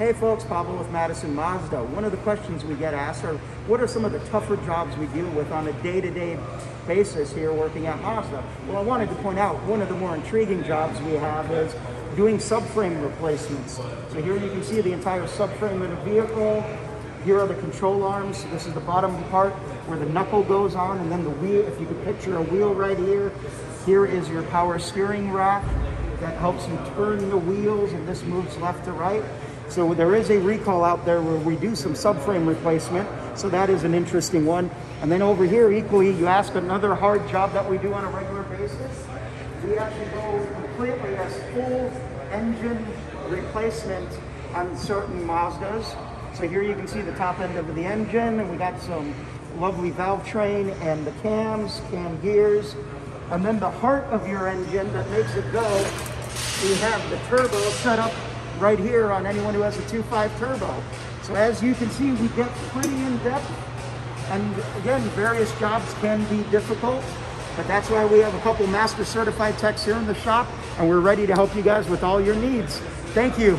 Hey folks, Pablo with Madison Mazda. One of the questions we get asked are, what are some of the tougher jobs we deal with on a day-to-day basis here working at Mazda? Well, I wanted to point out one of the more intriguing jobs we have is doing subframe replacements. So here you can see the entire subframe of the vehicle. Here are the control arms. This is the bottom part where the knuckle goes on, and then the wheel, if you could picture a wheel right here. Here is your power steering rack that helps you turn the wheels, and this moves left to right. So there is a recall out there where we do some subframe replacement. So that is an interesting one. And then over here, equally, you ask another hard job that we do on a regular basis. We actually go completely as full engine replacement on certain Mazdas. So here you can see the top end of the engine, and we got some lovely valve train and the cams, cam gears. And then the heart of your engine that makes it go, we have the turbo set up right here on anyone who has a 2.5 turbo. So as you can see, we get pretty in depth. And again, various jobs can be difficult, but that's why we have a couple master certified techs here in the shop, and we're ready to help you guys with all your needs. Thank you.